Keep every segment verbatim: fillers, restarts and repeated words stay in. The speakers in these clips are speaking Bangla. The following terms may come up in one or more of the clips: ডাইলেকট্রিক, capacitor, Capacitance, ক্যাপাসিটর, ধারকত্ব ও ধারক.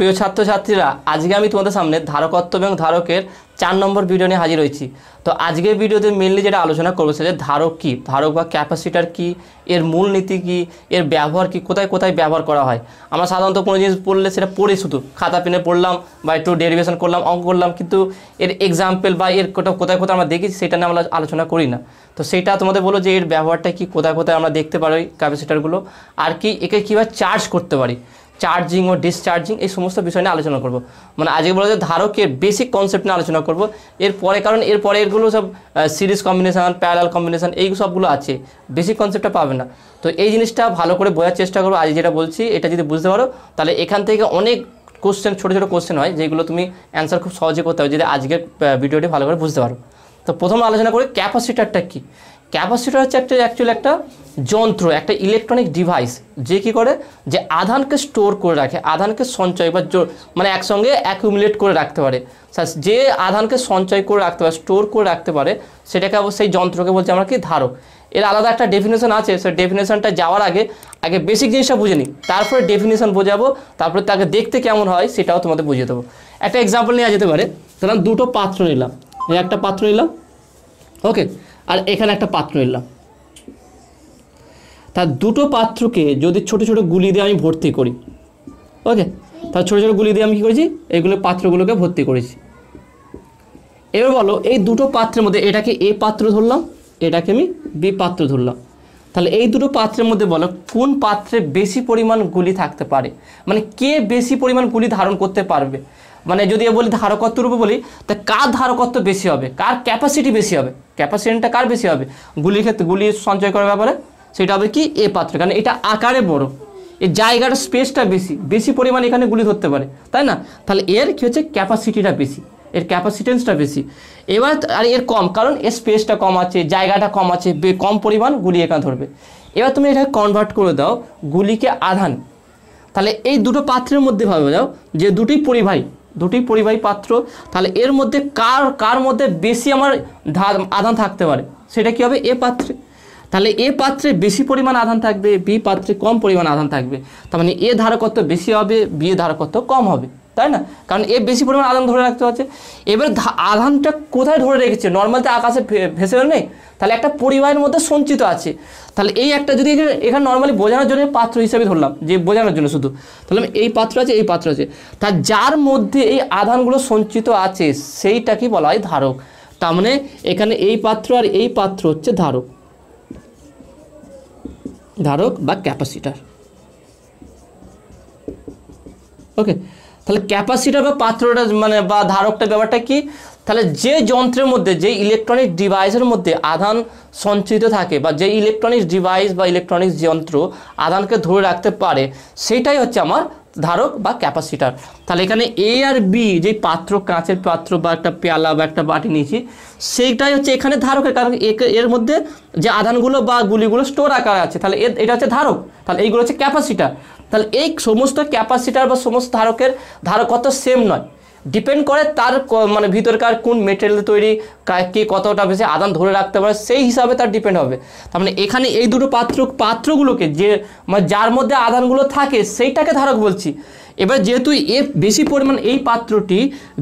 প্রিয় ছাত্রছাত্রীরা আজকে আমি তোমাদের সামনে ধারকত্ব এবং ধারকের চার নম্বর ভিডিও নিয়ে হাজির হয়েছি। তো আজকের ভিডিওতে মেইনলি যেটা আলোচনা করব সেটা ধারক কি, ধারক বা ক্যাপাসিটর কি, এর মূল নীতি কি, এর ব্যবহার কি, কোথায় কোথায় ব্যবহার করা হয়। আমরা সাধারণত কোনো জিনিস পড়লে সেটা পড়ে শুধু খাতা পেনে পড়লাম বা একটু ডেরিভেশন করলাম, অঙ্ক করলাম, কিন্তু এর এক্সাম্পল বা এর কোথায় কোথায় আমরা দেখি সেটা নিয়ে আমরা আলোচনা করি না। তো সেটা তোমাদের বলো যে এর ব্যবহারটা কি, কোথায় কোথায় আমরা দেখতে পারি ক্যাপাসিটরগুলো, আর কি একে কীভাবে চার্জ করতে পারি, চার্জিং ও ডিসচার্জিং, এই সমস্ত বিষয় নিয়ে আলোচনা করব। মানে আজকে বলা যায় ধারকের বেসিক কনসেপ্ট নিয়ে আলোচনা করব এরপরে, কারণ এরপরে এগুলো সব সিরিজ কম্বিনেশান, প্যারালাল কম্বিনেশান, এই সবগুলো আছে, বেসিক কনসেপ্টটা পাবে না। তো এই জিনিসটা ভালো করে বোঝার চেষ্টা করবো। আজ যেটা বলছি এটা যদি বুঝতে পারো তাহলে এখান থেকে অনেক কোশ্চেন, ছোটো ছোটো কোশ্চেন হয় যেগুলো তুমি অ্যান্সার খুব সহজে করতে হবে যদি আজকের ভিডিওটি ভালো করে বুঝতে পারো। তো প্রথম আলোচনা করি ক্যাপাসিটারটা কী। ক্যাপাসিটার হচ্ছে একটা অ্যাকচুয়ালি একটা যন্ত্র, একটা ইলেকট্রনিক ডিভাইস যে কী করে, যে আধানকে স্টোর করে রাখে, আধানকে সঞ্চয় বা মানে একসঙ্গে অ্যাকুমুলেট করে রাখতে পারে। যে আধানকে সঞ্চয় করে রাখতে পারে, স্টোর করে রাখতে পারে, সেটাকে সেই যন্ত্রকে বলছি আমরা কি ধারক। এর আলাদা একটা ডেফিনেশন আছে, সেই ডেফিনেশনটা যাওয়ার আগে আগে বেসিক জিনিসটা বুঝে নিই, তারপরে ডেফিনেশন বোঝাবো, তারপরে তাকে দেখতে কেমন হয় সেটাও তোমাদের বুঝিয়ে দেবো। একটা এক্সাম্পল নেওয়া যেতে পারে, ধরলাম দুটো পাত্র নিলাম, একটা পাত্র নিলাম, ওকে, আর এখানে একটা পাত্র নিলাম। তার দুটো পাত্রকে যদি ছোট ছোট গুলি দিয়ে আমি ভর্তি করি, ওকে, তার ছোট ছোট গুলি দিয়ে আমি কী করেছি, এইগুলো পাত্রগুলোকে ভর্তি করেছি। এবার বলো এই দুটো পাত্রের মধ্যে, এটাকে এ পাত্র ধরলাম, এটাকে আমি বি পাত্র ধরলাম, তাহলে এই দুটো পাত্রের মধ্যে বলো কোন পাত্রে বেশি পরিমাণ গুলি থাকতে পারে, মানে কে বেশি পরিমাণ গুলি ধারণ করতে পারবে। মানে যদি বলি ধারকত্বের উপর বলি, তা কার ধারকত্ব বেশি হবে, কার ক্যাপাসিটি বেশি হবে, ক্যাপাসিটেন্সটা কার বেশি হবে গুলির ক্ষেত্রে, গুলি সঞ্চয় করার ব্যাপারে, সেটা হবে কি এ পাত্র, কারণ এটা আকারে বড়, এর জায়গাটা স্পেসটা বেশি, বেশি পরিমাণে এখানে গুলি ধরতে পারে, তাই না? তাহলে এর কী হচ্ছে ক্যাপাসিটিটা বেশি, এর ক্যাপাসিটেন্সটা বেশি। এবার আর এর কম, কারণ এর স্পেসটা কম আছে, জায়গাটা কম আছে, কম পরিমাণ গুলি এখানে ধরবে। এবার তুমি এটা কনভার্ট করে দাও গুলিকে আধান, তাহলে এই দুটো পাত্রের মধ্যে ভাবে দাও যে দুটি পরিবাহী, দুটি পরিবাহী পাত্র, তাহলে এর মধ্যে কার কার মধ্যে বেশি আমার আধান থাকতে পারে, সেটা কী হবে এ পাত্রে। তাহলে এ পাত্রে বেশি পরিমাণ আধান থাকবে, বি পাত্রে কম পরিমাণ আধান থাকবে, তার মানে এ ধারকত্ব বেশি হবে, বি এর ধারকত্ব কম হবে, তাই না? কারণ এ বেশি পরিমাণ আধান ধরে রাখতে হচ্ছে। এবার আধানটা কোথায় ধরে রেখেছে, নর্মাল তো আকাশে ভেসে নেই, তাহলে একটা পরিবাহের মধ্যে সঞ্চিত আছে। তাহলে এই একটা যদি এখানে নর্মালি বোঝানোর জন্য পাত্র হিসাবে ধরলাম, যে বোঝানোর জন্য শুধু ধরলাম এই পাত্র আছে, এই পাত্র আছে, তার যার মধ্যে এই আধানগুলো সঞ্চিত আছে সেইটাকে বলা হয় ধারক। তার মানে এখানে এই পাত্র আর এই পাত্র হচ্ছে ধারক, ধারক বা ক্যাপাসিটার, ওকে। তাহলে ক্যাপাসিটার বা পাত্রটা মানে বা ধারকটা ব্যাপারটা কি, তাহলে যে যন্ত্রের মধ্যে, যে ইলেকট্রনিক ডিভাইসের মধ্যে আধান সঞ্চিত থাকে, বা যে ইলেকট্রনিক্স ডিভাইস বা ইলেকট্রনিক্স যন্ত্র আধানকে ধরে রাখতে পারে, সেটাই হচ্ছে আমার ধারক বা ক্যাপাসিটার। তাহলে এখানে এ আর বি যে পাত্র, কাঁচের পাত্র বা একটা পেয়ালা বা একটা বাটি নিয়েছি, সেইটাই হচ্ছে এখানে ধারকের, কারণ এর মধ্যে যে আধানগুলো বা গুলিগুলো স্টোর আকার আছে, তাহলে এটা হচ্ছে ধারক, তাহলে এইগুলো হচ্ছে ক্যাপাসিটার। তাহলে এই সমস্ত ক্যাপাসিটার বা সমস্ত ধারকের ধারকত্ব সেম নয়, ডিপেন্ড করে তার মানে ভিতরকার কোন মেটেরিয়াল তৈরি, কে কতটা বেশি আদান ধরে রাখতে পারে, সেই হিসাবে তার ডিপেন্ড হবে। তার মানে এখানে এই দুটো পাত্র পাত্রগুলোকে যে মানে যার মধ্যে আদানগুলো থাকে সেইটাকে ধারক বলছি। এবার যেহেতু এ বেশি পরিমাণ, এই পাত্রটি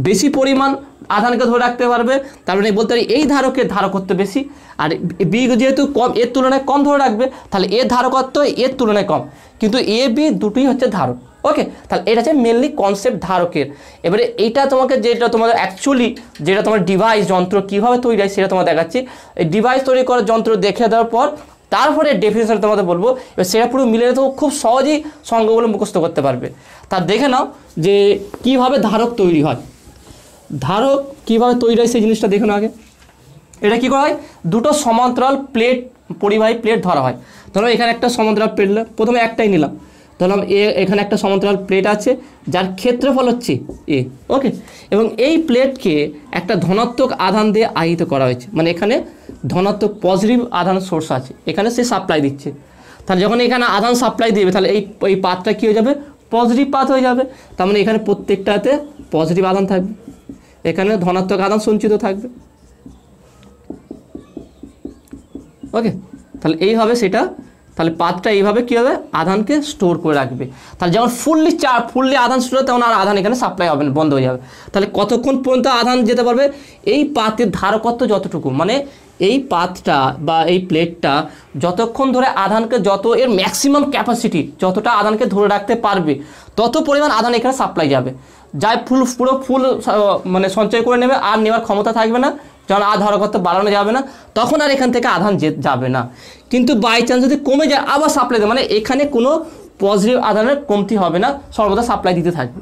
বেশি পরিমাণ আধানকে ধরে রাখতে পারবে, তার মানে বলতে পারি এই ধারকের ধারকত্ব বেশি, আর বি যেহেতু কম, এর তুলনায় কম ধরে রাখবে, তাহলে এর ধারকত্ব এর তুলনায় কম, কিন্তু এ বি দুটোই হচ্ছে ধারক, ওকে। তাহলে এটা হচ্ছে মেনলি কনসেপ্ট ধারকের। এবারে এইটা তোমাকে যেটা তোমাদের অ্যাকচুয়ালি যেটা তোমার ডিভাইস যন্ত্র কীভাবে তৈরি হয় সেটা তোমার দেখাচ্ছি। এই ডিভাইস তৈরি করার যন্ত্র দেখে দেওয়ার পর তারপরে ডেফিনেশন তোমাদের বলবো, এবার সেটা পুরো মিলে তো খুব সহজেই সংজ্ঞাগুলো মুখস্থ করতে পারবে। তার দেখে নাও যে কীভাবে ধারক তৈরি হয়, ধারক কীভাবে তৈরি হয় সেই জিনিসটা দেখে নাও আগে। এটা কী করা হয়, দুটো সমান্তরাল প্লেট, পরিবাহী প্লেট ধরা হয়। ধরো এখানে একটা সমান্তরাল প্লেট নিলাম, প্রথমে একটাই নিলাম, ধরলাম এ, এখানে একটা সমান্তরাল প্লেট আছে যার ক্ষেত্রফল হচ্ছে এ, ওকে, এবং এই প্লেটকে একটা ধনাত্মক আধান দিয়ে আহিত করা হয়েছে, মানে এখানে ধনাত্মক পজিটিভ আধান সোর্স আছে, এখানে সে সাপ্লাই দিচ্ছে। তাহলে যখন এখানে আধান সাপ্লাই দেবে তাহলে এই এই পাতটা কী হয়ে যাবে, পজিটিভ পাত হয়ে যাবে, তার মানে এখানে প্রত্যেকটাতে পজিটিভ আধান থাকবে, এখানে ধনাত্মক আধান সঞ্চিত থাকবে, ওকে। তাহলে এইভাবে সেটা তাহলে পাথটা এইভাবে কি হবে আধানকে স্টোর করে রাখবে। তাহলে যখন ফুললি চার্জ ফুললি আধান স্টোর তখন আর আধান এখানে সাপ্লাই হবে না, বন্ধ হয়ে যাবে। তাহলে কতক্ষণ পর্যন্ত আধান যেতে পারবে এই পাথের ধারকত্ব যতটুকু, মানে এই পাথটা বা এই প্লেটটা যতক্ষণ ধরে আধানকে যত এর ম্যাক্সিমাম ক্যাপাসিটি যতটা আধানকে ধরে রাখতে পারবে তত পরিমাণ আধান এখানে সাপ্লাই যাবে, যাই ফুল পুরো ফুল মানে সঞ্চয় করে নেবে, আর নেওয়ার ক্ষমতা থাকবে না। যখন আর ধারকত্ব বাড়ানো যাবে না তখন আর এখান থেকে আধান যাবে না। কিন্তু বাই চান্স যদি কমে যায় আবার সাপ্লাই দেবে, মানে এখানে কোনো পজিটিভ আধানের কমতি হবে না, সর্বদা সাপ্লাই দিতে থাকবে।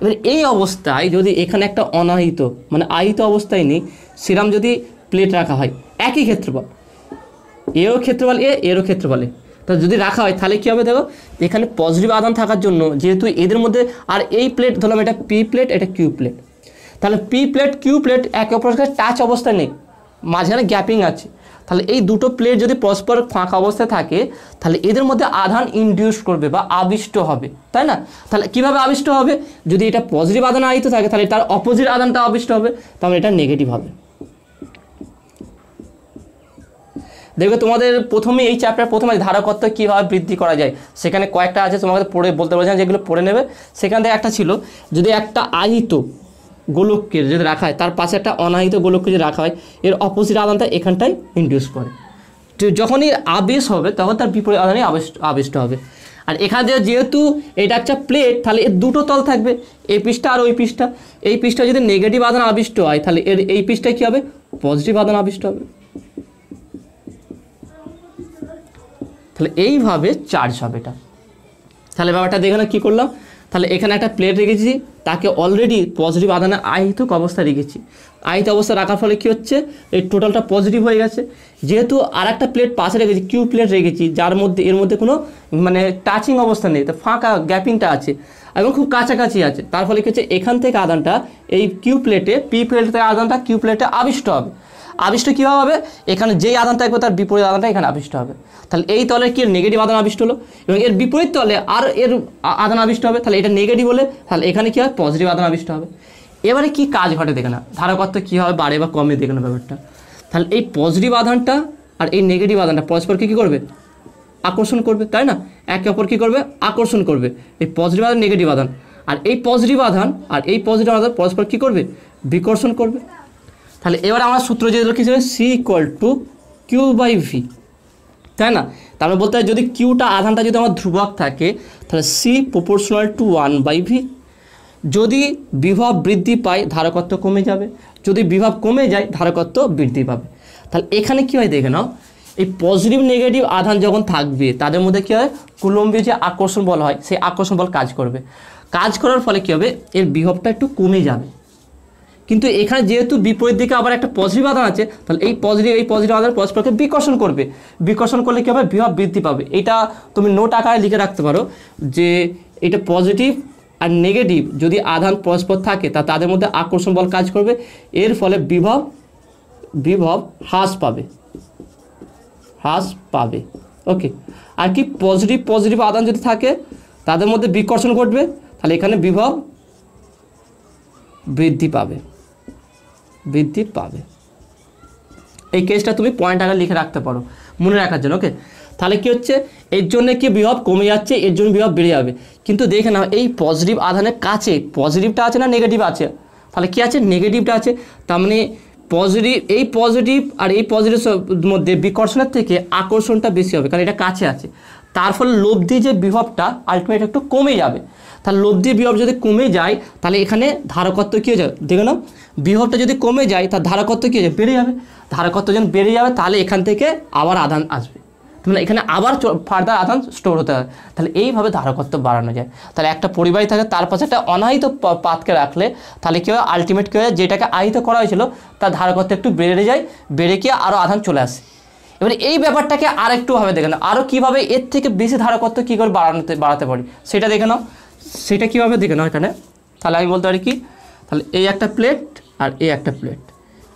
এবার এই অবস্থায় যদি এখানে একটা অনাহিত মানে আহিত অবস্থায় নেই সেরাম যদি প্লেট রাখা হয় একই ক্ষেত্রফল, এও ক্ষেত্রফল এ এরও ক্ষেত্রফলে তা যদি রাখা হয় তাহলে কী হবে দেখো এখানে পজিটিভ আধান থাকার জন্য যেহেতু এদের মধ্যে আর এই প্লেট ধরলাম এটা পি প্লেট এটা কিউ প্লেট, তাহলে পি প্লেট কিউ প্লেট একে অপরের সাথে টাচ অবস্থায় নেই, মাঝখানে গ্যাপিং আছে। তাহলে এই দুটো প্লেট যদি পরস্পর ফাঁকা অবস্থায় থাকে তাহলে এদের মধ্যে আধান ইনডিউস করবে বা আবিষ্ট হবে, তাই না? তাহলে কীভাবে আবিষ্ট হবে যদি এটা পজিটিভ আধান আহিত থাকে তাহলে তার অপোজিট আধানটা আবিষ্ট হবে, তাহলে এটা নেগেটিভ হবে। দেখো তোমাদের প্রথমে এই চ্যাপ্টার প্রথমে ধারকত্ব কীভাবে বৃদ্ধি করা যায় সেখানে কয়েকটা আছে, তোমাকে পড়ে বলতে পারছি না, যেগুলো পড়ে নেবে। সেখান থেকে একটা ছিল যদি একটা আহিত গোলককে যদি রাখা হয় তার পাশে একটা অনাহিত গোলককে যদি রাখা হয় এর অপোজিট আধানটা এখানটাই ইনডিউস করে, যখনই আবেশ হবে তখন তার বিপরীত আধানই আবেশ আবিষ্ট হবে। আর এখানে যেহেতু এটা একটা প্লেট তাহলে এর দুটো তল থাকবে, এই পৃষ্ঠা আর ওই পৃষ্ঠা, এই পৃষ্ঠা যদি নেগেটিভ আধান আবিষ্ট হয় তাহলে এর এই পৃষ্ঠায় কী হবে পজিটিভ আধান আবিষ্ট হবে। তাহলে এইভাবে চার্জ হবে এটা। তাহলে ব্যাপারটা দেখে না কী করলাম, তাহলে এখানে একটা প্লেট রেখেছি তাকে অলরেডি পজিটিভ আধানে আহিত অবস্থায় রেখেছি, আহিত অবস্থা রাখার ফলে কী হচ্ছে এই টোটালটা পজিটিভ হয়ে গেছে। যেহেতু আর একটা প্লেট পাশে রেখেছি কিউ প্লেট রেখেছি যার মধ্যে এর মধ্যে কোনো মানে টাচিং অবস্থা নেই, তো ফাঁকা গ্যাপিংটা আছে এবং খুব কাছাকাছি আছে, তার ফলে কী হচ্ছে এখান থেকে আধানটা এই কিউ প্লেটে পি প্লেট থেকে আধানটা কিউ প্লেটে আবিষ্ট হবে। আবিষ্ট কীভাবে হবে এখানে যেই আধান থাকবে তার বিপরীত আধানটা এখানে আবিষ্ট হবে। তাহলে এই তলের কি নেগেটিভ আধান আবিষ্ট হলো এবং এর বিপরীত তলে আর এর আধান আবিষ্ট হবে, তাহলে এটা নেগেটিভ হলে তাহলে এখানে কী হয় পজিটিভ আধান আবিষ্ট হবে। এবারে কি কাজ ঘটে দেখে না ধারকত্ব কী হবে বাড়ে বা কমে দেখে না ব্যাপারটা। তাহলে এই পজিটিভ আধানটা আর এই নেগেটিভ আধানটা পরস্পরকে কী করবে আকর্ষণ করবে, তাই না? একে অপর কী করবে আকর্ষণ করবে, এই পজিটিভ আধান নেগেটিভ আধান আর এই পজিটিভ আধান আর এই পজিটিভ আধান পরস্পর কী করবে বিকর্ষণ করবে। তাহলে এবার আমরা সূত্র যে লিখেছি C equal to Q by V, তাই না? তাহলে বলতে হয় যদি কিউটা আধানটা যদি আমার ধ্রুবক থাকে তাহলে C proportional to one by V. যদি বিভব বৃদ্ধি পায় ধারকত্ব কমে যাবে, যদি বিভব কমে যায় ধারকত্ব বৃদ্ধি পাবে। তাহলে এখানে কী হয় দেখে নাও এই পজিটিভ নেগেটিভ আধান যখন থাকবে তাদের মধ্যে কী হয় কুলম্বীয় যে আকর্ষণ বল হয় সেই আকর্ষণ বল কাজ করবে, কাজ করার ফলে কী হবে এর বিভবটা একটু কমে যাবে। কিন্তু এখানে যেহেতু বিপরীত দিকে আবার একটা পজিটিভ আধান আছে তাহলে এই পজিটিভ এই পজিটিভ আধান পরস্পরকে বিকর্ষণ করবে, বিকর্ষণ করলে কী হবে বিভব বৃদ্ধি পাবে। এটা তুমি নোট আকারে লিখে রাখতে পারো যে এটা পজিটিভ আর নেগেটিভ যদি আধান পরস্পর থাকে তা তাদের মধ্যে আকর্ষণ বল কাজ করবে, এর ফলে বিভব বিভব হ্রাস পাবে হ্রাস পাবে ওকে। আর কি পজিটিভ পজিটিভ আধান যদি থাকে তাদের মধ্যে বিকর্ষণ ঘটবে, তাহলে এখানে বিভব বৃদ্ধি পাবে বৃদ্ধি পাবে এই কেসটা তুমি পয়েন্ট আকারে লিখে রাখতে পারো মনে রাখার জন্য, ওকে? তাহলে কি হচ্ছে এর জন্য কি বিভব কমে যাচ্ছে এর জন্য বিভব বেড়ে যাবে। কিন্তু দেখে নাও এই পজিটিভ আধানের কাছে পজিটিভটা আছে না নেগেটিভ আছে, তাহলে কি আছে নেগেটিভটা আছে, তার মানে পজিটিভ এই পজিটিভ আর এই পজিটিভের মধ্যে বিকর্ষণের থেকে আকর্ষণটা বেশি হবে কারণ এটা কাছে আছে, তার ফলে লব্ধি যে বিভবটা আলটিমেট একটু কমে যাবে। তাহলে লব্ধি বিভব যদি কমে যায় তাহলে এখানে ধারকত্ব কী হয়ে যাবে দেখে নাও, বিভবটা যদি কমে যায় তার ধারকত্ব কী হয়ে যাবে বেড়ে যাবে, ধারকত্ব যখন বেড়ে যাবে তাহলে এখান থেকে আবার আধান আসবে, মানে এখানে আবার ফার্দার আধান স্টোর হতে হবে। তাহলে এইভাবে ধারকত্ব বাড়ানো যায়। তাহলে একটা পরিবাহী থাকে তার পাশে একটা অনাহিত পাতকে রাখলে তাহলে কী হয় আলটিমেট কী হয় যেটাকে আহিত করা হয়েছিল তার ধারকত্ব একটু বেড়ে যায়, বেড়ে গিয়ে আরও আধান চলে আসে। এবার এই ব্যাপারটাকে আর একটুভাবে দেখে নাও আরও কীভাবে এর থেকে বেশি ধারকত্ব কী করে বাড়ানোতে বাড়াতে পারি সেটা দেখে নাও, সেটা কীভাবে দেখে নাও এখানে। তাহলে আমি বলতে পারি কি তাহলে এই একটা প্লেট আর এই একটা প্লেট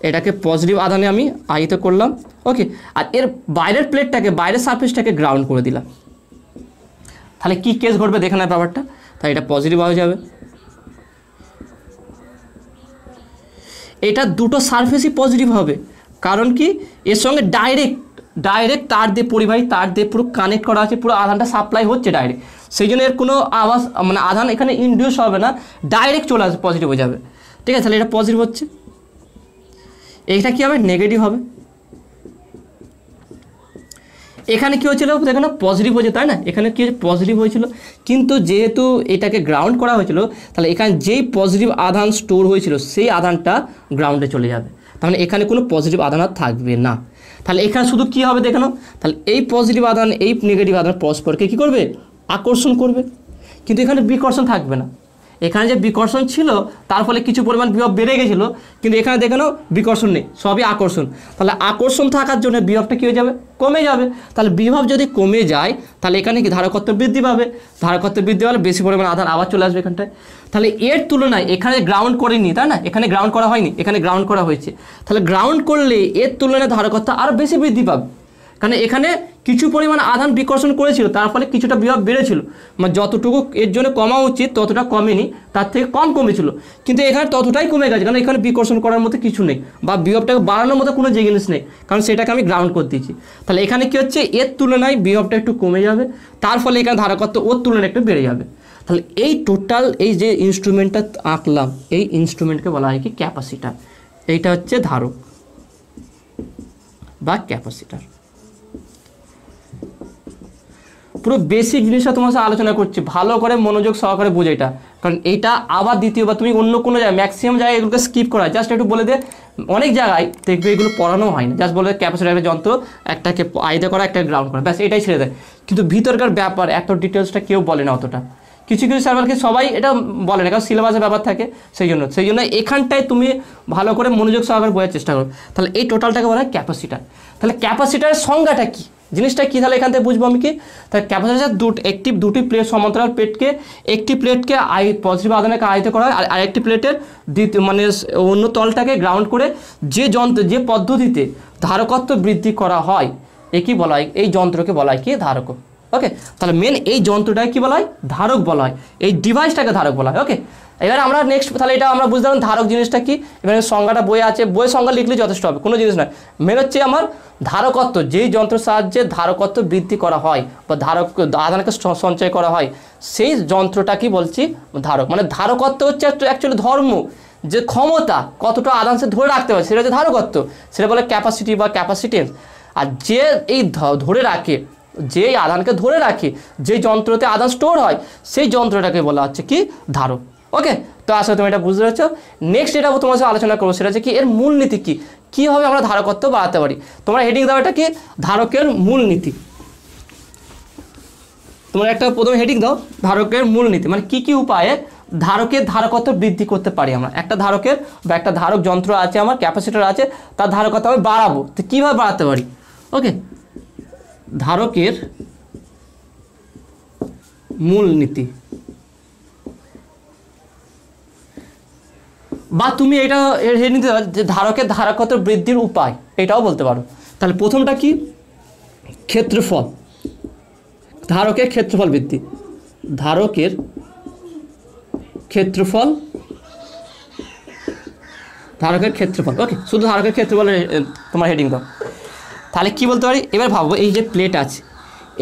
এটাকে পজিটিভ আধানে আমি আহিত করলাম, ওকে? আর এর বাইরের প্লেটটাকে বাইরের সারফেসটাকে গ্রাউন্ড করে দিলাম। তাহলে কি কেস ঘটবে দেখে নাও ব্যাপারটা, তাহলে এটা পজিটিভ হয়ে যাবে, এটা দুটো সারফেসই পজিটিভ হবে কারণ কি এর সঙ্গে ডাইরেক্ট डायरेक्ट तार दिए परिवाही तार दिए पुरो कानेक्ट करा आछे पुरो आधानटा सप्लाई होच्छे डायरेक्ट सेई जोन्नो एर कोनो आवाज माने आधान एखाने इंड्यूस होबे ना डायरेक्ट चले आसबे पजिटिव हो जाबे ठीक आछे। ताहले एटा पजिटिव होच्छे एटा कि होबे नेगेटिव होबे एखाने कि होयेछिलो देखो ना पजिटिव होयेछे ताई ना एखाने कि पजिटिव होयेछिलो किन्तु जेहेतु एटाके ग्राउंड करा होयेछिलो ताहले एखाने जेई पजिटिव आधान स्टोर होयेछिलो सेई आधानटा ग्राउंडे चले जाबे ताहले एखाने कोनो पजिटिव आधान आर थाकबे ना। তাহলে এখানে শুধু কি হবে দেখো তাহলে এই পজিটিভ আধান এই নেগেটিভ আধান পরস্পরকে কি করবে আকর্ষণ করবে কিন্তু এখানে বিকর্ষণ থাকবে না। এখানে যে বিকর্ষণ ছিল তার ফলে কিছু পরিমাণ বিভব বেড়ে গিয়েছিল কিন্তু এখানে দেখো বিকর্ষণ নেই সবই আকর্ষণ তাহলে আকর্ষণ থাকার জন্য বিভবটা কি হয়ে যাবে কমে যাবে। তাহলে বিভব যদি কমে যায় তাহলে এখানে কি ধারকত্ব বৃদ্ধি পাবে ধারকত্ব বৃদ্ধি হলে বেশি পরিমাণ আধান আবার চলে আসবে এখানটায়। তাহলে এর তুলনায় এখানে গ্রাউন্ড করেনি তাই না এখানে গ্রাউন্ড করা হয়নি এখানে গ্রাউন্ড করা হয়েছে তাহলে গ্রাউন্ড করলে এর তুলনায় ধারকত্ব আরও বেশি বৃদ্ধি পাবে কারণ এখানে কিছু পরিমাণ আধান বিকর্ষণ করেছিল তার ফলে কিছুটা বিভব বেড়েছিল মানে যতটুকু এর জন্য কমা উচিত ততটা কমেনি তার থেকে কম কমেছিল কিন্তু এখানে ততটাই কমে গেছে কারণ এখানে বিকর্ষণ করার মতো কিছু নেই বা বিভবটাকে বাড়ানোর মতো কোনো জিনিস নেই কারণ সেটাকে আমি গ্রাউন্ড করে দিয়েছি। তাহলে এখানে কি হচ্ছে এর তুলনায় বিভবটা একটু কমে যাবে তার ফলে এখানে ধারকত্ব ওর তুলনায় একটু বেড়ে যাবে। তাহলে এই টোটাল এই যে ইনস্ট্রুমেন্টটা আঁকলাম এই ইনস্ট্রুমেন্টকে বলা হয় কি ক্যাপাসিটার এইটা হচ্ছে ধারক বা ক্যাপাসিটার। পুরো বেসিক জিনিসটা তোমার সাথে আলোচনা করছি ভালো করে মনোযোগ সহকারে বুঝো এটা কারণ এটা আবার দ্বিতীয়বার তুমি অন্য কোনো জায়গায় ম্যাক্সিমাম জায়গায় এগুলোকে স্কিপ করা জাস্ট একটু বলে দে অনেক জায়গায় দেখবে এগুলো পড়ানো হয় না জাস্ট বলে ক্যাপাসিটার একটা যন্ত্র একটাকে আয়দা করা একটা গ্রাউন্ড করা ব্যাস এটাই ছেড়ে দেয় কিন্তু ভিতরকার ব্যাপার এত ডিটেলসটা কেউ বলে না অতটা কিছু কিছু সার্ভারকে সবাই এটা বলে না কারণ সিলেবাসের ব্যাপার থাকে সেই জন্য সেই জন্য এখানটায় তুমি ভালো করে মনোযোগ সহকারে বোঝার চেষ্টা করো। তাহলে এই টোটালটাকে বলা হয় ক্যাপাসিটার। তাহলে ক্যাপাসিটারের সংজ্ঞাটা কী জিনিসটা কি তাহলে এখান থেকে বুঝবো আমি কি তাহলে ক্যাপাসিটার দুটো একটি দুটি প্লেট সমান্তরাল প্লেটকে একটি প্লেটকে আই পজিটিভ আধানকে আয়িত করা হয় আর আরেকটি প্লেটের মানে অন্য তলটাকে গ্রাউন্ড করে যে যন্ত্র যে পদ্ধতিতে ধারকত্ব বৃদ্ধি করা হয় একই বলা হয় এই যন্ত্রকে বলা হয় কি ধারক ওকে। তাহলে মেন এই যন্ত্রটাকে কি বলা হয় ধারক বলা হয় এই ডিভাইসটাকে ধারক বলা হয় ওকে। এবার আমরা নেক্সট তাহলে এটা আমরা বুঝলাম ধারক জিনিসটা কি এবারে সংজ্ঞাটা বই আছে বই সংজ্ঞা লিখলে যথেষ্ট হবে কোনো জিনিস নয় মেন হচ্ছে আমার ধারকত্ব যেই যন্ত্রের সাহায্যে ধারকত্ব বৃদ্ধি করা হয় বা ধারক আধানকে সঞ্চয় করা হয় সেই যন্ত্রটা কি বলছি ধারক মানে ধারকত্ব হচ্ছে অ্যাকচুয়ালি ধর্ম যে ক্ষমতা কতটা আধান সে ধরে রাখতে পারে সেটা হচ্ছে ধারকত্ব সেটা বলে ক্যাপাসিটি বা ক্যাপাসিটেন্স। আর যে এই ধরে রাখে যে আধানকে ধরে রাখে যে যন্ত্রতে আধান স্টোর হয় সেই যন্ত্রটাকে বলা হচ্ছে কি ধারক ওকে। তো আসলে তুমি এটা বুঝতে পারছো নেক্সট এটা তোমার সাথে আলোচনা করবো সেটা হচ্ছে কি এর মূলনীতি কী কীভাবে আমরা ধারকত্ব বাড়াতে পারি তোমরা হেডিং দাও এটা কি ধারকের মূলনীতি তোমরা একটা প্রথমে হেডিং দাও ধারকের মূলনীতি মানে কি কি উপায়ে ধারকের ধারকত্ব বৃদ্ধি করতে পারি আমরা একটা ধারকের বা একটা ধারক যন্ত্র আছে আমার ক্যাপাসিটার আছে তার ধারকত্ব আমি বাড়াবো তো কীভাবে বাড়াতে পারি ওকে। ধারকের মূলনীতি বা তুমি এটা হেডিং দিতে পারো যে ধারকের ধারকত্ব বৃদ্ধির উপায় এটাও বলতে পারো। তাহলে প্রথমটা কি ক্ষেত্রফল ধারকের ক্ষেত্রফল বৃদ্ধি ধারকের ক্ষেত্রফল ধারকের ক্ষেত্রফল ওকে শুধু ধারকের ক্ষেত্রফল তোমার হেডিং দাও। তাহলে কি বলতে পারি এবার ভাবো এই যে প্লেট আছে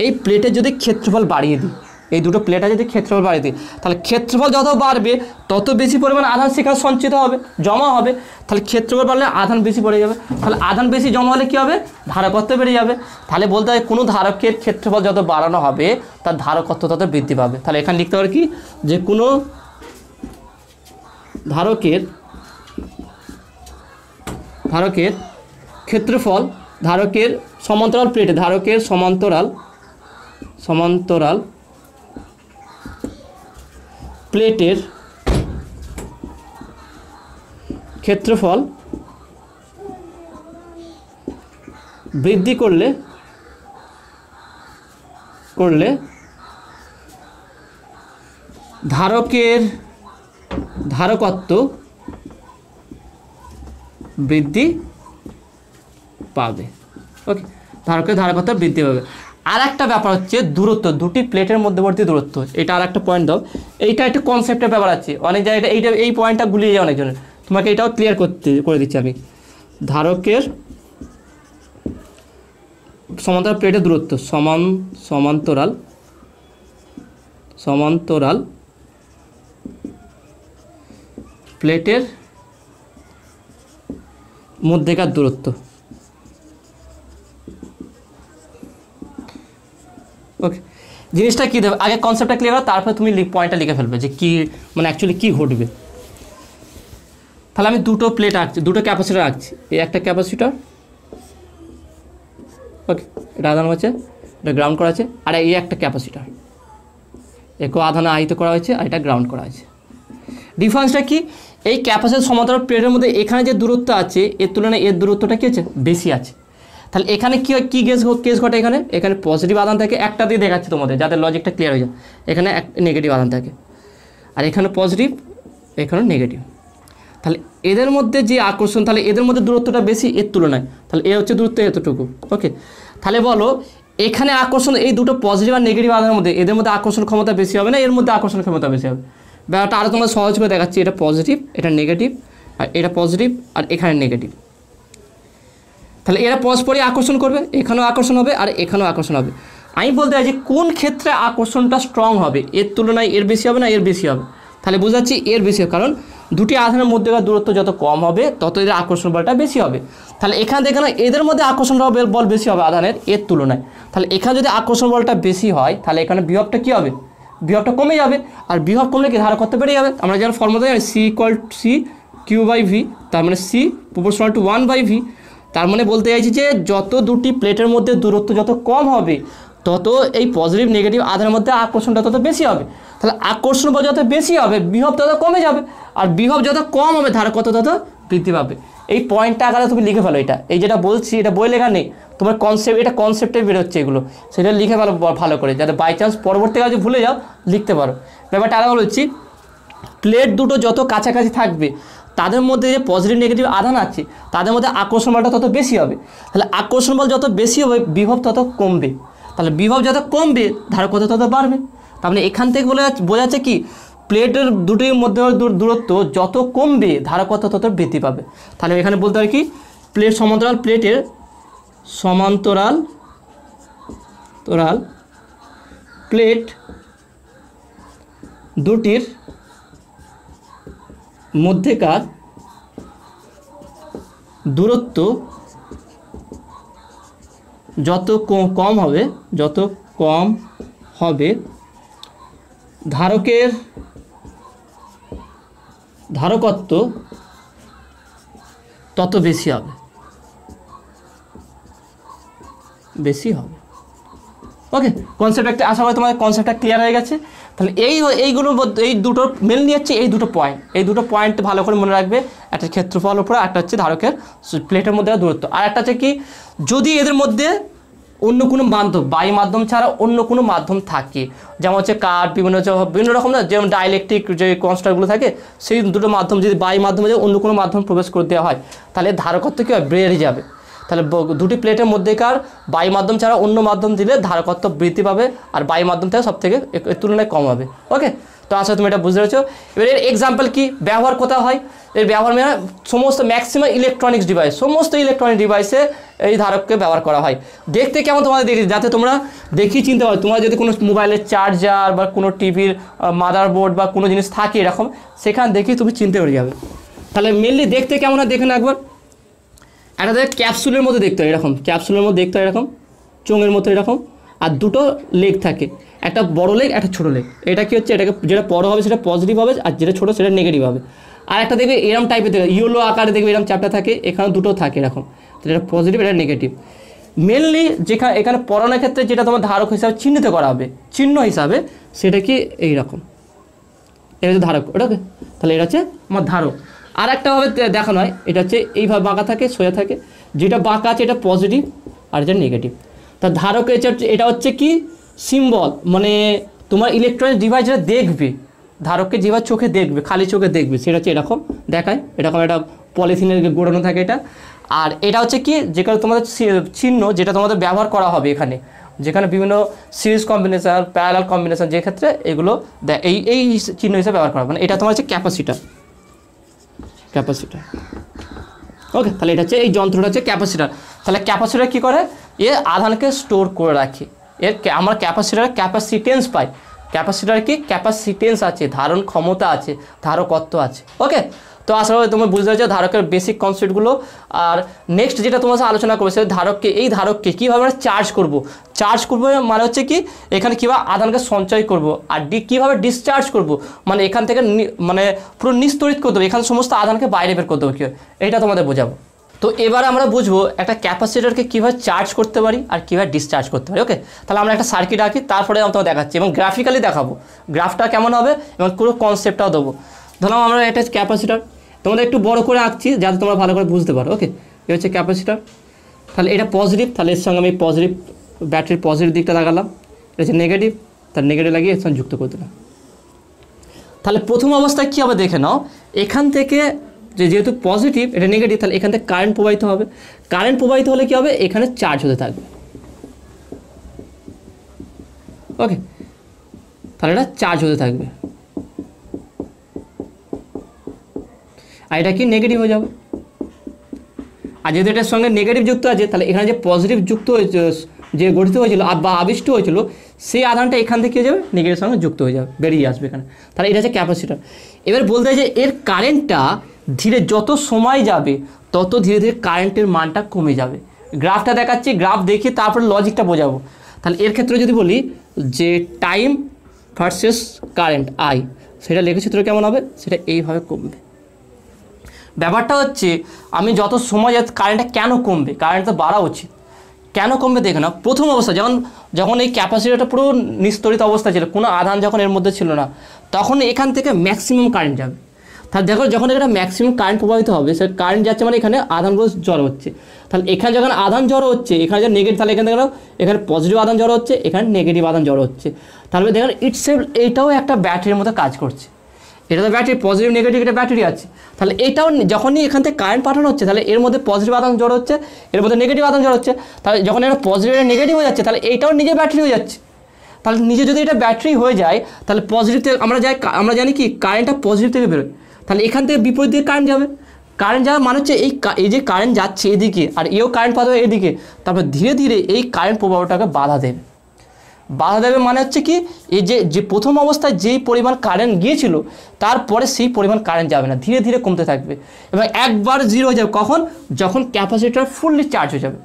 এই প্লেটের যদি ক্ষেত্রফল বাড়িয়ে দিই এই দুটো প্লেট আছে যদি ক্ষেত্রফল বাড়িয়ে দিই তাহলে ক্ষেত্রফল যত বাড়বে তত বেশি পরিমাণ আধান সেখানে সঞ্চিত হবে জমা হবে তাহলে ক্ষেত্রফল বাড়লে আধান বেশি পড়ে যাবে তাহলে আধান বেশি জমা হলে কী হবে ধারকত্ব বেড়ে যাবে। তাহলে বলতে হয় কোনো ধারকের ক্ষেত্রফল যত বাড়ানো হবে তার ধারকত্ব তত বৃদ্ধি পাবে। তাহলে এখানে লিখতে পারে কি যে কোনো ধারকের ধারকের ক্ষেত্রফল ধারকের সমান্তরাল প্লেটে ধারকের সমান্তরাল সমান্তরাল প্লেটের ক্ষেত্রফল বৃদ্ধি করলে করলে ধারকের ধারকত্ব বৃদ্ধি পাবে ওকে ধারকের ধারকত্ব বৃদ্ধি পাবে। আর একটা ব্যাপার হচ্ছে দূরত্ব দুটি প্লেটের মধ্যবর্তী দূরত্ব এটা আর একটা পয়েন্ট দাও এইটা একটা কনসেপ্টের ব্যাপার আছে অনেক জায়গায় এইটা এই পয়েন্টটা গুলিয়ে যায় অনেকজনের তোমাকে এটাও ক্লিয়ার করতে করে দিচ্ছি আমি ধারকের समांतर प्लेटर दूरत्व समान समांतराल समांतराल प्लेटर मध्यकार दूरत्व। ओके जिनिसटा कि देव आगे कन्सेप्टটা क्लियर करो तारপরে তুমি পয়েন্টটা লিখে ফেলবে যে কি মানে অ্যাকচুয়ালি কি ঘটবে। তাহলে আমি দুটো প্লেট আঁকছি, দুটো ক্যাপাসিটর আঁকছি, এই একটা ক্যাপাসিটর ওকে এটা আধান আছে, এটা গ্রাউন্ড করা আছে, আর এই একটা ক্যাপাসিটর একো আধান আহিত করা হয়েছে আর এটা গ্রাউন্ড করা আছে। ডিফারেন্সটা কি এই ক্যাপাসিটর সমান্তরাল প্লেটের মধ্যে এখানে যে দূরত্ব আছে এর তুলনায় এর দূরত্বটা কি আছে বেশি আছে। তাহলে এখানে কি কি কেস কেস ঘটে এখানে এখানে পজিটিভ আধান থাকে একটা দিয়ে দেখাচ্ছি তোমাদের যাতে লজিকটা ক্লিয়ার হয়ে যায়। এখানে এক নেগেটিভ আধান থাকে আর এখানে পজিটিভ এখানে নেগেটিভ। তাহলে এদের মধ্যে যে আকর্ষণ তাহলে এদের মধ্যে দূরত্বটা বেশি এর তুলনায়, তাহলে এ হচ্ছে দূরত্ব এতটুকু। ওকে তাহলে বলো এখানে আকর্ষণ এই দুটো পজিটিভ আর নেগেটিভ আধানের মধ্যে এদের মধ্যে আকর্ষণ ক্ষমতা বেশি হবে না এর মধ্যে আকর্ষণ ক্ষমতা বেশি হবে? ব্যাপারটা আরও তোমাদের সহজ করে দেখাচ্ছি, এটা পজিটিভ এটা নেগেটিভ আর এটা পজিটিভ আর এখানে নেগেটিভ। তাহলে এরা পরস্পরই আকর্ষণ করবে, এখানেও আকর্ষণ হবে আর এখানেও আকর্ষণ হবে। আমি বলতে চাই যে কোন ক্ষেত্রে আকর্ষণটা স্ট্রং হবে এর তুলনায় এর বেশি হবে না এর বেশি হবে? তাহলে বোঝাচ্ছি এর বেশি হবে, কারণ দুটি আধানের মধ্যেকার দূরত্ব যত কম হবে তত এদের আকর্ষণ বলটা বেশি হবে। তাহলে এখানে দেখে না এদের মধ্যে আকর্ষণ বল বেশি হবে আধানের এর তুলনায়। তাহলে এখানে যদি আকর্ষণ বলটা বেশি হয় তাহলে এখানে বিভবটা কী হবে? বিভবটা কমে যাবে, আর বিভব কমলে কি ধারকত্ব বেড়ে যাবে। আমরা যেন ফর্মুলা জানি C equal C Q by V, তার মানে C proportional to one by V. তার মানে বলতে চাইছি যে যত দুটি প্লেটের মধ্যে দূরত্ব যত কম হবে তত এই পজিটিভ নেগেটিভ আধারের মধ্যে আকর্ষণটা তত বেশি হবে। তাহলে আকর্ষণ বল যত বেশি হবে বিভব তত কমে যাবে, আর বিভব যত কম হবে ধারকত্ব তত বৃদ্ধি পাবে। এই পয়েন্টটা আকারে তুমি লিখে ফেলো, এটা এই যেটা বলছি এটা বই লেখা নেই তোমার কনসেপ্ট, এটা কনসেপ্টে বেরোচ্ছে এগুলো, সেটা লিখে ফেলো ভালো করে যাতে বাই চান্স পরবর্তীকালে যদি ভুলে যাও লিখতে পারো। ব্যাপারটা আলাদা বলছি প্লেট দুটো যত কাছাকাছি থাকবে তাদের মধ্যে যে পজিটিভ নেগেটিভ আধান আছে তাদের মধ্যে আকর্ষণ বলটা তত বেশি হবে। তাহলে আকর্ষণ বল যত বেশি হবে বিভব তত কমবে, তাহলে বিভব যত কমবে ধারকত্ব তত বাড়বে। তার মানে এখান থেকে বলে বোঝা যাচ্ছে কি প্লেটের দুটির মধ্যে দূরত্ব যত কমবে ধারকত্ব তত বৃদ্ধি পাবে। তাহলে এখানে বলতে হয় কি প্লেট সমান্তরাল প্লেটের সমান্তরাল তোরাল প্লেট দুটির মধ্যেকার দূরত্ব যত কম হবে যত কম হবে ধারকের ধারকত্ব তত বেশি হবে বেশি হবে। ওকে কনসেপ্ট একটা আশা করি তোমাদের কনসেপ্টটা ক্লিয়ার হয়ে গেছে। তাহলে এই এইগুলোর এই দুটো মেল নিয়ে হচ্ছে এই দুটো পয়েন্ট, এই দুটো পয়েন্ট ভালো করে মনে রাখবে, একটা ক্ষেত্রফল উপরে একটা হচ্ছে ধারকের প্লেটের মধ্যে দূরত্ব, আর একটা হচ্ছে কি যদি এদের মধ্যে অন্য কোনো মাধ্যম বায়ু মাধ্যম ছাড়া অন্য কোনো মাধ্যম থাকে, যেমন হচ্ছে কাঠ বিভিন্ন বিভিন্ন রকম না যেমন ডাইলেকট্রিক যে কনস্ট্রাক্টগুলো থাকে সেই দুটো মাধ্যম যদি বায়ু মাধ্যমে যদি অন্য কোনো মাধ্যম প্রবেশ করে দেওয়া হয় তাহলে ধারকত্ব কী হয়? বেড়ে যাবে। তাহলে দুটি প্লেটের মধ্যেকার বায়ু মাধ্যম ছাড়া অন্য মাধ্যম দিলে ধারকত্ব বৃদ্ধি পাবে আর বায়ু মাধ্যম থেকে সব থেকে এর তুলনায় কম হবে। ওকে তো আচ্ছা তুমি এটা বুঝতে পেরেছো। এবার এর এক্সাম্পল কী ব্যবহার কোথাও হয়? এর ব্যবহার মানে সমস্ত ম্যাক্সিমাম ইলেকট্রনিক্স ডিভাইস, সমস্ত ইলেকট্রনিক ডিভাইসে এই ধারককে ব্যবহার করা হয়। দেখতে কেমন তোমাদের দেখি যাতে তোমরা দেখি চিনতে পারো, তোমরা যদি কোনো মোবাইলের চার্জার বা কোনো টিভির মাদারবোর্ড বা কোনো জিনিস থাকে এরকম সেখান দেখি তুমি চিনতে পেরে যাবে। তাহলে মেনলি দেখতে কেমন হয় দেখে না একবার, একটা দেখে ক্যাপসুলের মধ্যে দেখতে হয় এরকম, ক্যাপসুলের মধ্যে দেখতে হয় এরকম চোঙের মতো এরকম, আর দুটো লেগ থাকে একটা বড় লেগ একটা ছোটো লেগ। এটা কি হচ্ছে এটাকে যেটা বড় হবে সেটা পজিটিভ হবে আর যেটা ছোটো সেটা নেগেটিভ হবে। আর একটা দেখবে এরকম টাইপের দেখবে ইয়েলো আকারে দেখবে এরকম চ্যাপ্টার থাকে, এখানে দুটো থাকে এরকম, এটা পজিটিভ এটা নেগেটিভ। মেনলি যেখানে এখানে পড়ানোর ক্ষেত্রে যেটা তোমার ধারক হিসাবে চিহ্নিত করা হবে চিহ্ন হিসাবে সেটা কি এইরকম, এটা হচ্ছে ধারক। ওটাকে তাহলে এটা হচ্ছে আমার ধারক। আর একটা ভাবে দেখানো হয় এটা হচ্ছে এইভাবে বাঁকা থাকে সোজা থাকে, যেটা বাঁকা আছে এটা পজিটিভ আর যেটা নেগেটিভ। তা ধারক এটা হচ্ছে কি সিম্বল মানে তোমার ইলেকট্রনিক ডিভাইস যেটা দেখবে ধারককে যেভাবে চোখে দেখবে খালি চোখে দেখবে সেটা হচ্ছে এরকম দেখায়, এরকম একটা পলিথিনের গোড়ানো থাকে এটা। আর এটা হচ্ছে কি যেখানে তোমাদের চিহ্ন যেটা তোমাদের ব্যবহার করা হবে এখানে, যেখানে বিভিন্ন সিরিজ কম্বিনেশন প্যারালাল কম্বিনেশন যে ক্ষেত্রে এগুলো এই এই চিহ্ন হিসেবে ব্যবহার করা হবে। মানে এটা তোমার হচ্ছে ক্যাপাসিটার ক্যাপাসিটার। ওকে তাহলে এটা হচ্ছে এই যন্ত্রটা হচ্ছে ক্যাপাসিটার। তাহলে ক্যাপাসিটার কী করে ये आधान के स्टोर कर रखे एर हमारा कैपासिटर कैपासिटेंस पाई कैपासिटर की कैपासिटेंस आछे धारण क्षमता आछे धारकत्व आछे ओके। तो आशा करी तुम्हें बुझते हो धारकर बेसिक कन्सेप्टगुलो और नेक्स्ट जेटा तुम्हारे आलोचना करो धारक के धारक के किभाबे चार्ज करब चार्ज करब माने होच्छे कि एखाने किभाबे आधान के संचय करब और डि किभाबे डिसचार्ज करब माने एखान माने पुरो निस्तरित कर देव एखान समस्त आधान के बाइरे बेर कर देव कि एटा तुम्हारे बोझाबो। तो एबारे आमरा बुझबो एक कैपासिटर के किभाबे चार्ज करते पारी और किभाबे डिसचार्ज करते पारी ओके। ताहले आमरा एकटा सार्किट आंकि तारपरे आमि तोमादेर देखाच्छि एबं ग्राफिकाली देखाबो ग्राफटा केमन होबे एबं पुरो कन्सेप्टटाও देबो। धरलाम आमरा एकटा कैपासिटर तोमादेर एकटु बड़ो करे आंकछि जाते तोमरा भालो करे बुझते पारो ओके। एइ हच्छे कैपासिटर ताहले एटा पजिटिव ताहले एर संगे आमि पजिटिव बैटरिर पजिटिव दिकटा लागालाम एटा हच्छे नेगेटिव ताहले नेगेटिव लागिয়ে एर संगे जुक्त करे दिलाम। ताहले प्रथम अवस्था कि आमरा देखे नाओ एखान थेके जेहेतु पजिटिव एटा नेगेटिव ताहले एखान थेके कारेंट प्रवाहित होबे कारेंट प्रवाहित होले कि होबे एखाने चार्ज होते थाकबे ओके ताहले एटा चार्ज होते थाकबे আর এটা কি নেগেটিভ হয়ে যাবে আর যদি এটার সঙ্গে নেগেটিভ যুক্ত আছে তাহলে এখানে যে পজিটিভ যুক্ত যে গঠিত হয়েছিল বা আবিষ্ট হয়েছিল সেই আধানটা এখান থেকে হয়ে যাবে নেগেটিভের সঙ্গে যুক্ত হয়ে যাবে বেরিয়ে আসবে এখানে তাহলে এটা হচ্ছে ক্যাপাসিটর। এবার বলতে হয় যে এর কারেন্টটা ধীরে যত সময় যাবে তত ধীরে ধীরে কারেন্টের মানটা কমে যাবে গ্রাফটা দেখাচ্ছি গ্রাফ দেখে তারপর লজিকটা বোঝাবো। তাহলে এর ক্ষেত্রে যদি বলি যে টাইম ভার্সেস কারেন্ট আই সেটা লেখচিত্র কেমন হবে সেটা এইভাবে কমবে ব্যাপারটা হচ্ছে আমি যত সময় যাচ্ছে কারেন্টটা কেন কমবে কারেন্টটা বাড়া উচিত কেন কমবে দেখে নাও। প্রথম অবস্থা যখন যখন এই ক্যাপাসিটরটা পুরো নিস্তরিত অবস্থা ছিল কোনো আধান যখন এর মধ্যে ছিল না তখন এখান থেকে ম্যাক্সিমাম কারেন্ট যাবে তাহলে দেখো যখন এটা ম্যাক্সিমাম কারেন্ট প্রবাহিত হবে সে কারেন্ট যাচ্ছে মানে এখানে আধানগুলো জড়ো হচ্ছে তাহলে এখানে যখন আধান জড়ো হচ্ছে এখানে যখন নেগেটিভ তাহলে এখানে দেখো এখানে পজিটিভ আধান জড়ো হচ্ছে এখানে নেগেটিভ আধান জড়ো হচ্ছে তাহলে দেখো ইটসেলফ এটাও একটা ব্যাটারির মতো কাজ করছে এটা তো ব্যাটারি পজিটিভ নেগেটিভ একটা ব্যাটারি আছে তাহলে এটাও যখনই এখান থেকে কারেন্ট পাঠানো হচ্ছে তাহলে এর মধ্যে পজিটিভ আধান জড়ো হচ্ছে এর মধ্যে নেগেটিভ আধান জড়ো হচ্ছে তাহলে যখন এটা পজিটিভ আর নেগেটিভ হয়ে যাচ্ছে তাহলে এইটাও নিজে ব্যাটারি হয়ে যাচ্ছে তাহলে নিজে যদি এটা ব্যাটারি হয়ে যায় তাহলে পজিটিভ থেকে আমরা যাই আমরা জানি কি কারেন্টটা পজিটিভ থেকে বেরোয় তাহলে এখান থেকে বিপরীত দিকে কারেন্ট যাবে কারেন্ট যাওয়া মানে হচ্ছে এই এই যে কারেন্ট যাচ্ছে এদিকে আর এও কারেন্ট পাবে এদিকে তারপর ধীরে ধীরে এই কারেন্ট প্রবাহটাকে বাধা দেবে বাধা দেবে মানে হচ্ছে কি এই যে যে প্রথম অবস্থায় যেই পরিমাণ কারেন্ট গিয়েছিল তারপরে সেই পরিমাণ কারেন্ট যাবে না ধীরে ধীরে কমতে থাকবে এবং একবার জিরো হয়ে যাবে কখন যখন ক্যাপাসিটর ফুললি চার্জ হয়ে যাবে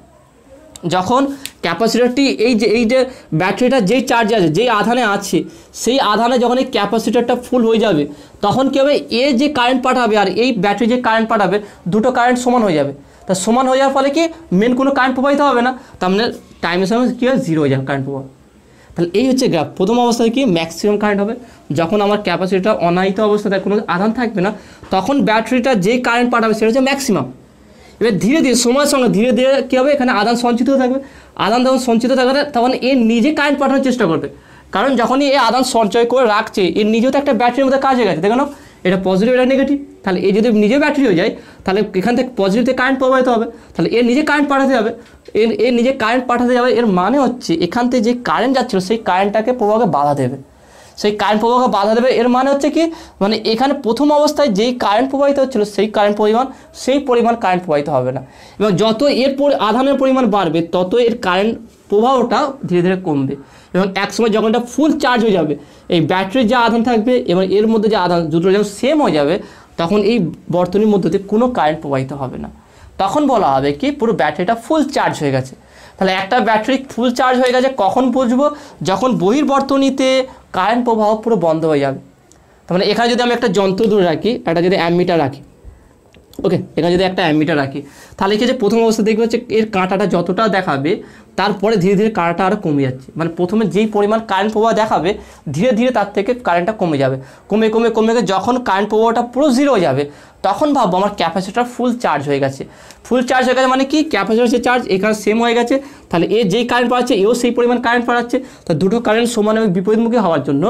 যখন ক্যাপাসিটরটি এই যে এই যে ব্যাটারিটা যেই চার্জ আছে যেই আধানে আছে সেই আধানে যখন এই ক্যাপাসিটরটা ফুল হয়ে যাবে তখন কি হবে এ যে কারেন্ট পাঠাবে আর এই ব্যাটারি যে কারেন্ট পাঠাবে দুটো কারেন্ট সমান হয়ে যাবে তা সমান হয়ে যাওয়ার ফলে কি মেন কোনো কারেন্ট প্রবাহিত হবে না তার মানে টাইমের সঙ্গে কী হয় জিরো হয়ে যাবে কারেন্ট প্রবাহ। তাহলে এই হচ্ছে গ্রাফ প্রথম অবস্থায় কি ম্যাক্সিমাম কারেন্ট হবে যখন আমার ক্যাপাসিটরটা অনাহিত অবস্থায় কোনো আধান থাকবে না তখন ব্যাটারিটা যে কারেন্ট পাঠাবে সেটা হচ্ছে ম্যাক্সিমাম। এবার ধীরে ধীরে সময়ের সঙ্গে ধীরে ধীরে কী হবে এখানে আধান সঞ্চিত থাকবে আধান যখন সঞ্চিত থাকবে তখন এ নিজে কারেন্ট পাঠানোর চেষ্টা করবে কারণ যখনই এ আধান সঞ্চয় করে রাখছে এর নিজেও তো একটা ব্যাটারির মধ্যে কাজ হয়ে গেছে দেখো এটা পজিটিভ এটা নেগেটিভ তাহলে এ যদি নিজে ব্যাটারি হয়ে যায় তাহলে এখান থেকে পজিটিভ থেকে কারেন্ট প্রবাহিত হবে তাহলে এর নিজে কারেন্ট পাঠাতে হবে এর এর নিজে কারেন্ট পাঠাতে যাবে এর মানে হচ্ছে এখান থেকে যে কারেন্ট যাচ্ছিল সেই কারেন্টটাকে প্রবাহকে বাধা দেবে সেই কারেন্ট প্রবাহকে বাধা দেবে এর মানে হচ্ছে কি মানে এখানে প্রথম অবস্থায় যেই কারেন্ট প্রবাহিত হচ্ছিল সেই কারেন্ট পরিমাণ সেই পরিমাণ কারেন্ট প্রবাহিত হবে না এবং যত এর আধানের পরিমাণ বাড়বে তত এর কারেন্ট প্রবাহটা ধীরে ধীরে কমবে এবং এক সময় যখন এটা ফুল চার্জ হয়ে যাবে এই ব্যাটারির যে আধান থাকবে এবং এর মধ্যে যে আধান দুটো যখন সেম হয়ে যাবে তখন এই বর্তনীর মধ্যে কোনো কারেন্ট প্রবাহিত হবে না তখন বলা হবে কি পুরো ব্যাটারিটা ফুল চার্জ হয়ে গেছে। তাহলে একটা ব্যাটারি ফুল চার্জ হয়ে গেছে কখন বুঝবো যখন বহির্বর্তনীতে কারেন্ট প্রবাহ পুরো বন্ধ হয়ে যাবে তাহলে এখানে যদি আমি একটা যন্ত্র ধরে রাখি একটা যদি অ্যামমিটার রাখি ওকে এখানে যদি একটা অ্যামমিটার রাখি তাহলে কি যে প্রথম অবস্থা দেখবে হচ্ছে এর কাঁটাটা যতটা দেখাবে তারপরে ধীরে ধীরে কাঁটাটা আরও কমে যাচ্ছে মানে প্রথমে যেই পরিমাণ কারেন্ট প্রবাহ দেখাবে ধীরে ধীরে তার থেকে কারেন্টটা কমে যাবে কমে কমে কমে যখন কারেন্ট প্রবাহটা পুরো জিরো হয়ে যাবে তখন ভাববো আমার ক্যাপাসিটার ফুল চার্জ হয়ে গেছে ফুল চার্জ হয়ে গেছে মানে কি ক্যাপাসিটার যে চার্জ এখানে সেম হয়ে গেছে তাহলে এ যেই কারেন্ট পাঠাচ্ছে এও সেই পরিমাণ কারেন্ট পাঠাচ্ছে তা দুটো কারেন্ট সমান এবং বিপরীতমুখী হওয়ার জন্য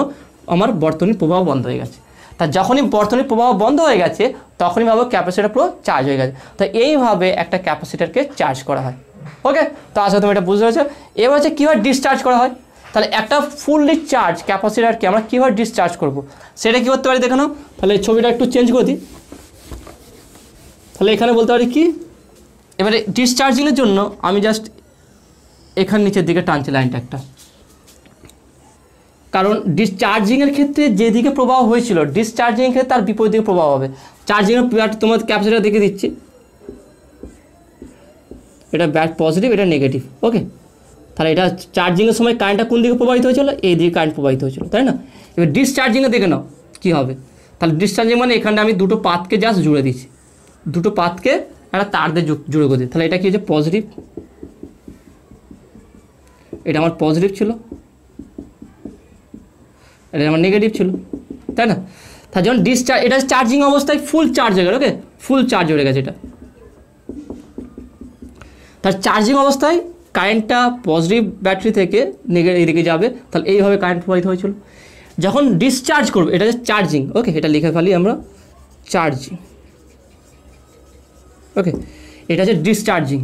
আমার বর্তনীর প্রবাহ বন্ধ হয়ে গেছে তা যখনই বর্তনীর প্রবাহ বন্ধ হয়ে গেছে তখনই ভাবো ক্যাপাসিটার পুরো চার্জ হয়ে গেছে তো এইভাবে একটা ক্যাপাসিটারকে চার্জ করা হয় ওকে। তো আশা তুমি এটা বুঝতে পেরেছো। এবার হচ্ছে কীভাবে ডিসচার্জ করা হয় তাহলে একটা ফুললি চার্জ ক্যাপাসিটারকে আমরা কীভাবে ডিসচার্জ করব সেটা কী করতে পারি দেখে নাও তাহলে ছবিটা একটু চেঞ্জ করে দিই তাহলে এখানে বলতে পারি কি এবারে ডিসচার্জিংয়ের জন্য আমি জাস্ট एखान नीचे दिखे टानছে लाइनটা कारण डिसचार्जिंग क्षेत्र में जे दिखे प्रभाव हो डिसचार्जिंग क्षेत्र तरह विपरीत दिखे प्रभाव हो चार्जिंग तुम्हारे कैपेसिटर देखे दीची এটা ব্যাড পজিটিভ এটা নেগেটিভ ओके তাহলে এটা চার্জিং এর সময় কারেন্টটা কোন দিকে প্রবাহিত হয়েছিল এই দিকে কারেন্ট প্রবাহিত হয়েছিল তাই না এবার ডিসচার্জিং এ দেখে নাও কি হবে তাহলে ডিসচার্জিং মানে এখানে আমি দুটো পাথকে জাস্ট জুড়ে দিয়েছি দুটো পাথকে একটা তার দিয়ে জুড়ে করে দিই তাহলে এটা কি হচ্ছে পজিটিভ এটা আমার পজিটিভ ছিল এটা আমার নেগেটিভ ছিল তাই না তাহলে যখন ডিসচার্জ এটা চার্জিং অবস্থায় ফুল চার্জ হয়ে গেল ওকে ফুল চার্জ হয়ে গেছে এটা তার চার্জিং অবস্থায় কারেন্টটা পজিটিভ ব্যাটারি থেকে নেগেটিভ দিকে যাবে তাহলে এইভাবে কারেন্ট প্রবাহিত হয়েছিল যখন ডিসচার্জ করব এটা হচ্ছে চার্জিং ওকে এটা লিখে ফেলি আমরা চার্জিং ওকে এটা হচ্ছে ডিসচার্জিং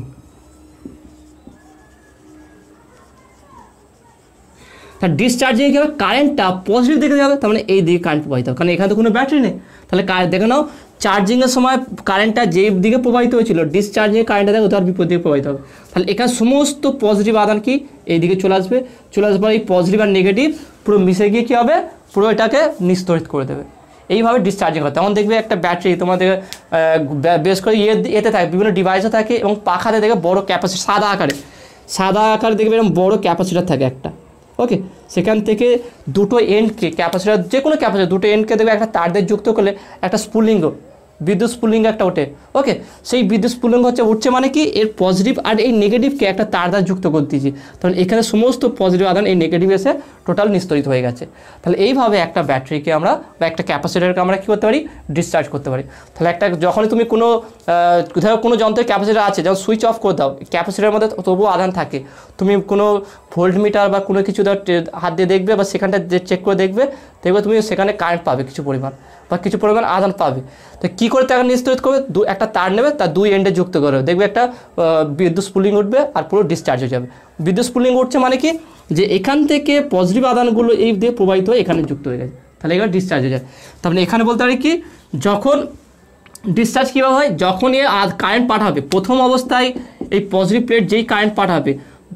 তাহলে ডিসচার্জিং এর ক্ষেত্রে কারেন্টটা পজিটিভ দিকে যাবে তার মানে এই দিকে কারেন্ট প্রবাহিত হবে কারণ এখানে তো কোনো ব্যাটারি নেই তাহলে দেখে নাও चार्जिंग के समय कारेंट जे दिखे प्रवाहित हो डिसचार्जिंग कारेंट देखो तार विपरीत दिखे प्रवाहित हो एखान समस्त पजिटिव आदान की एदिके चले आसबे चले आसार पजिटिव और नेगेटिव पुरो मिसे गिये कि होबे पुरो एटाके निस्तरित करे देबे एइभावे डिसचार्जिंग होय तखन देखबे एकटा बैटरी तुम्हारे बेस करे एते थाके विभिन्न डिवाइसे थाके एबं पाखाते देखे बड़ो कैपासिटर सादा आकारे सादा आकारे देखबे एरकम बड़ो कैपासिटर थाके एकटा ओके सेखान थेके दुटो एंड के कैपासिटर जे कोनो कैपासिटर दुटो एंड के देखबे एकटा तार दिये जुक्त करले एकटा स्पुलिंग विद्युत स्पुलिंग एक उठे ओके से विद्युत स्पुलिंग हम उठे माने कि एर पजिटिव और ये नेगेटिव के एक तार द्वारा जुक्त कर दीजिए तखन एखाने समस्त पजिटिव आदान ये नेगेटिव एसे टोटाल निस्तरित हो गेछे ताहले एइभावे एक बैटरी के आमरा बा एक कैपासिटर के आमरा कि करते पारी डिसचार्ज करते पारी ताहले एकटा जखोनी तुमी कोनो कोथाओ कोनो यंत्रे कैपासिटर आछे जखन सुइच अफ करे दाओ कैपासिटरेर मध्ये तबुओ आदान थाके तुमी कोनो भोल्टमिटार बा कोनो किछु दाओ हाथ दिये देखबे बा सेखानटा चेक करे देखबे देखबे तुमी सेखाने कारेंट पाबे किछु परिमाण बा किछु परिमाण आदान पाबे तो कि করে তার নিশ্চিত করবে দুই একটা তার নেবে তার দুই এন্ডে যুক্ত করবে দেখবে একটা বিদ্যুৎ স্পুলিং উঠবে আর পুরো ডিসচার্জ হয়ে যাবে বিদ্যুৎ স্পুলিং উঠছে মানে কি যে এখান থেকে পজিটিভ আধানগুলো এই দিয়ে প্রবাহিত হয়ে এখানে যুক্ত হয়ে গেছে তাহলে এটা ডিসচার্জ হয়ে যায় তাহলে এখানে বলতে পারি কি যখন ডিসচার্জ কিভাবে হয় যখন এই কারেন্ট পাঠাবে প্রথম অবস্থায় এই পজিটিভ প্লেট যেই কারেন্ট পাঠাবে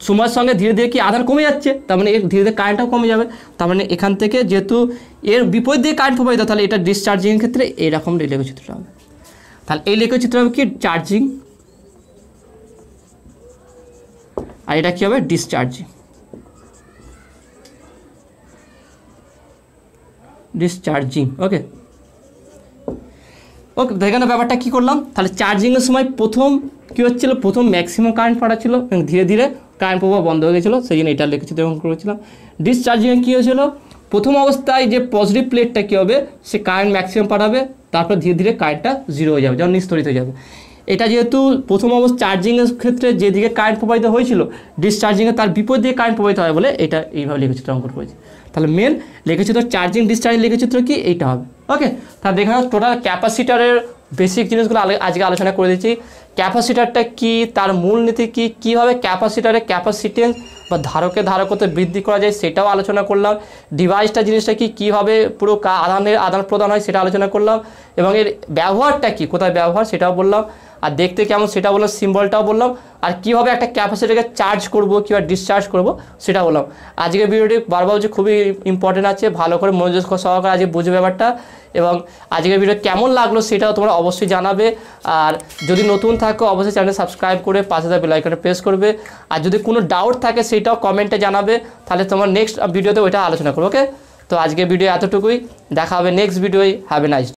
সময়ের সঙ্গে ধীরে ধীরে কি আধান কমে যাচ্ছে তার মানে ধীরে ধীরে কারেন্টটাও কমে যাবে তার মানে এখান থেকে যেহেতু এর বিপরীত দিকে কারেন্ট প্রবাহিত তাহলে এটা ডিসচার্জিং ক্ষেত্রে এরকম লেখচিত্র হবে তাহলে এই লেখচিত্র হবে কি চার্জিং আর এটা কি হবে ডিসচার্জিং ডিসচার্জিং ওকে ওকে দেখেন ব্যাপারটা কি করলাম তাহলে চার্জিং এর সময় প্রথম কি হচ্ছিল প্রথম ম্যাক্সিমাম কারেন্ট পাঠাচ্ছিল এবং ধীরে ধীরে কারেন্ট প্রবাহ বন্ধ হয়ে গিয়েছিল সেই জন্য এটা লিখেছি তখন করেছিলাম ডিসচার্জিং এ কি হয়েছিল প্রথম অবস্থায় যে পজিটিভ প্লেটটা কি হবে সে কারেন্ট ম্যাক্সিমাম পাঠাবে তারপর ধীরে ধীরে কারেন্টটা জিরো হয়ে যাবে যখন নিস্তরিত হয়ে যাবে এটা যেহেতু প্রথম অবস্থা চার্জিং এর ক্ষেত্রে যেদিকে কারেন্ট প্রবাহিত হয়েছিল ডিসচার্জিং এ তার বিপরীত দিকে কারেন্ট প্রবাহিত হয় বলে এটা এইভাবে লেখচিত্র অঙ্কন করেছি তাহলে মেন লেখচিত্র চার্জিং ডিসচার্জিং লেখচিত্র কি এইটা হবে ওকে তাহলে দেখা যাচ্ছে টোটাল ক্যাপাসিটরের बेसिक जिनिसगुलो आज के आलोचना कर दीची कैपासिटर की तार मूल नीति की किभाबे कैपासिटरे कैपासिटेंस बा धारके धारकत्व बृद्धि करा जाए सेटाओ आलोचना करलाम डिवाइसटा जिनिसटा की किभाबे पुरो आदानेर आदान प्रदान हय सेटा आलोचना करलाम एबं एर व्यवहारटा की कोथाय व्यवहार सेटाओ बोललाम और देखते केमन सेटा बोललाम सिम्बलटाओ बोललाम और किभाबे एकटा कैपासिटरके चार्ज करब किबा डिसचार्ज करब सेटा बोललाम आजके भिडियोटी बारबार जे खूबई इम्पोर्टेंट आछे भालो करे मनोयोग सहकारे आजके बुझे ब्यापारटा एबं आजके भिडियो केमन लागलो सेटाओ तोमरा अवश्यई जानाबे और जदि नतुन थाको अवश्यई चैनल सबस्क्राइब करे पाशे थाका बेल आइकने प्रेस करबे और जदि कोनो डाउट थाके सेटाओ कमेंटे जानाबे ताहले तोमरा नेक्स्ट भिडियोते ओइटा आलोचना करब ओके तो आज के भिडियो एतटुकुई देखा होबे नेक्स्ट भिडियोई हैव अ नाइस